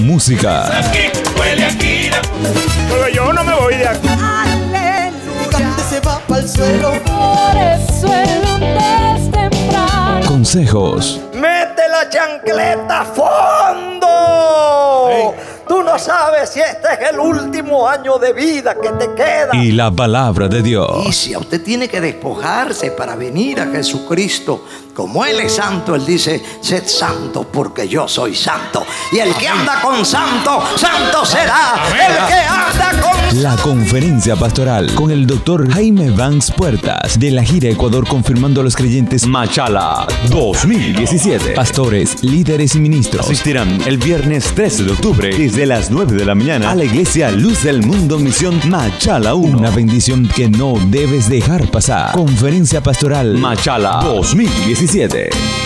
música. Pero yo no me voy de aquí. Aleluya. Se va pa'l suelo. Por el suelo antes temprano. Consejos. Mete la chancleta a fondo. Hey. Tú no sabes si este es el último año de vida que te queda. Y la palabra de Dios. Y si usted tiene que despojarse para venir a Jesucristo, como Él es santo, Él dice, sed santo porque yo soy santo. Y el que anda con santo, santo será. El que anda con... La conferencia pastoral con el doctor Jaime Banks Puertas de la gira Ecuador confirmando a los creyentes Machala 2017. Pastores, líderes y ministros asistirán el viernes 13 de octubre desde de las 9 de la mañana a la iglesia Luz del Mundo Misión Machala 1. Una bendición que no debes dejar pasar. Conferencia pastoral Machala 2017.